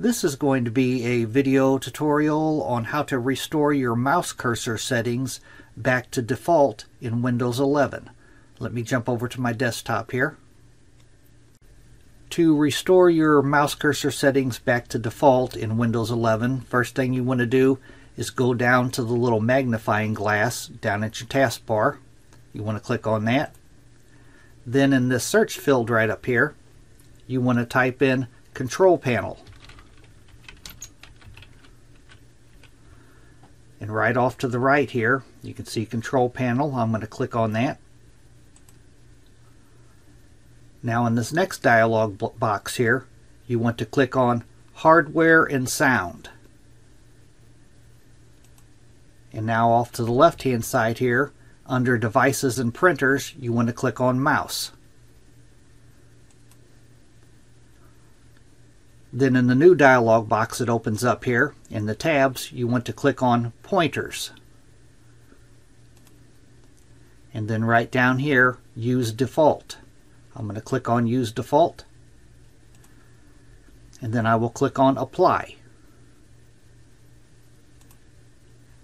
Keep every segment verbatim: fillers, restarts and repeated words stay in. This is going to be a video tutorial on how to restore your mouse cursor settings back to default in Windows eleven. Let me jump over to my desktop here. To restore your mouse cursor settings back to default in Windows eleven, first thing you want to do is go down to the little magnifying glass down at your taskbar. You want to click on that. Then in this search field right up here, you want to type in Control Panel. And right off to the right here, you can see Control Panel. I'm going to click on that. Now in this next dialog box here, you want to click on Hardware and Sound. And now off to the left-hand side here, under Devices and Printers, you want to click on Mouse. Then in the new dialog box that opens up here, in the tabs, you want to click on Pointers. And then right down here, Use Default. I'm going to click on Use Default. And then I will click on Apply.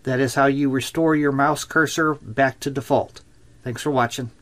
That is how you restore your mouse cursor back to default. Thanks for watching.